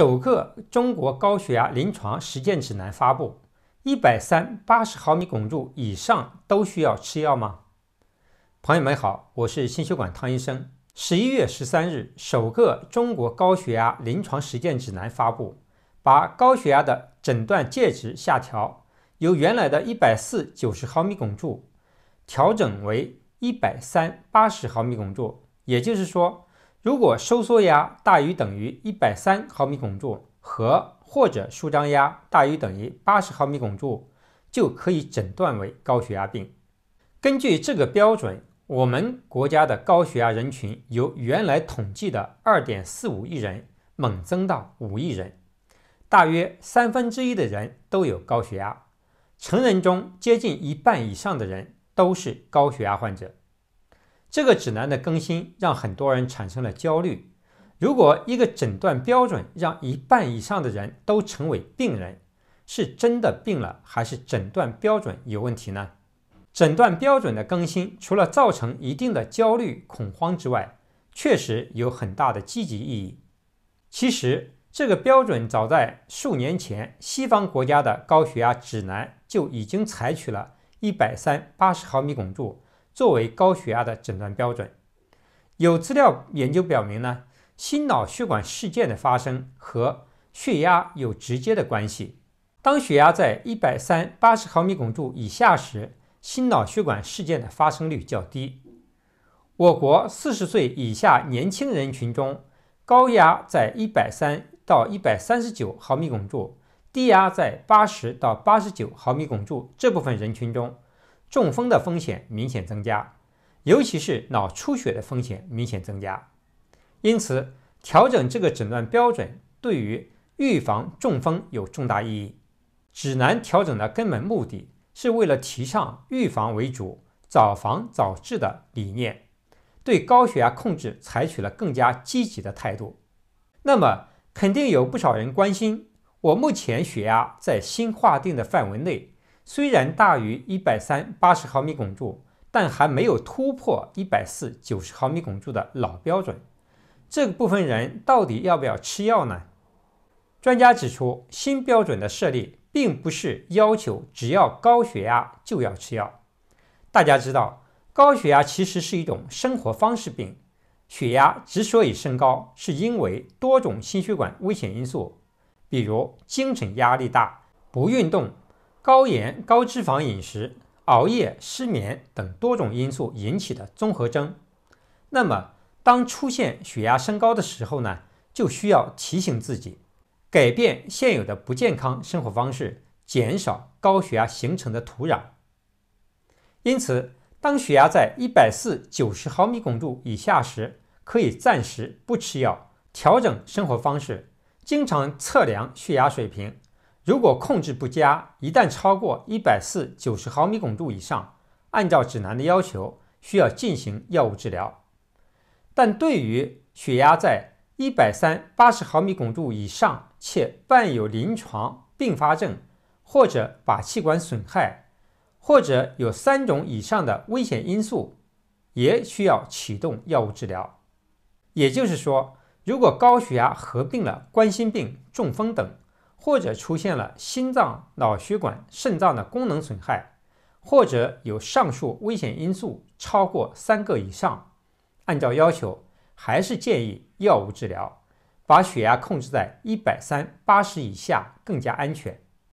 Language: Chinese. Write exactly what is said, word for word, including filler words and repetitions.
首个中国高血压临床实践指南发布。一百三十八十毫米汞柱以上都需要吃药吗？朋友们好，我是新血管汤医生。十一月十三日，首个中国高血压临床实践指南发布，把高血压的诊断介质下调，由原来的一百四十九十毫米汞柱调整为一百三十八十毫米汞柱，也就是说，如果收缩压大于等于一百三十毫米汞柱和或者舒张压大于等于八十毫米汞柱，就可以诊断为高血压病。根据这个标准，我们国家的高血压人群由原来统计的 二点四五亿人猛增到五亿人，大约三分之一的人都有高血压，成人中接近一半以上的人都是高血压患者。这个指南的更新让很多人产生了焦虑。如果一个诊断标准让一半以上的人都成为病人，是真的病了，还是诊断标准有问题呢？诊断标准的更新除了造成一定的焦虑、恐慌之外，确实有很大的积极意义。其实，这个标准早在数年前，西方国家的高血压指南就已经采取了一百三十八十毫米汞柱作为高血压的诊断标准。有资料研究表明呢，心脑血管事件的发生和血压有直接的关系。当血压在一百三十八十毫米汞柱以下时，心脑血管事件的发生率较低。我国四十岁以下年轻人群中，高压在一百三十到一百三十九毫米汞柱，低压在八十到八十九毫米汞柱这部分人群中，中风的风险明显增加，尤其是脑出血的风险明显增加。因此，调整这个诊断标准对于预防中风有重大意义。指南调整的根本目的是为了提倡预防为主、早防早治的理念，对高血压控制采取了更加积极的态度。那么，肯定有不少人关心，我目前血压在新划定的范围内，虽然大于一百三十八十毫米汞柱，但还没有突破一百四十九十毫米汞柱的老标准。这个部分人到底要不要吃药呢？专家指出，新标准的设立并不是要求只要高血压就要吃药。大家知道，高血压其实是一种生活方式病。血压之所以升高，是因为多种心血管危险因素，比如精神压力大、不运动、高盐、高脂肪饮食、熬夜、失眠等多种因素引起的综合征。那么，当出现血压升高的时候呢，就需要提醒自己，改变现有的不健康生活方式，减少高血压形成的土壤。因此，当血压在一百四十九十毫米汞柱以下时，可以暂时不吃药，调整生活方式，经常测量血压水平。如果控制不佳，一旦超过一百四十九十毫米汞柱以上，按照指南的要求，需要进行药物治疗。但对于血压在一百三十八十毫米汞柱以上且伴有临床并发症，或者靶气管损害，或者有三种以上的危险因素，也需要启动药物治疗。也就是说，如果高血压合并了冠心病、中风等，或者出现了心脏、脑血管、肾脏的功能损害，或者有上述危险因素超过三个以上，按照要求，还是建议药物治疗，把血压控制在一百三十八十以下更加安全。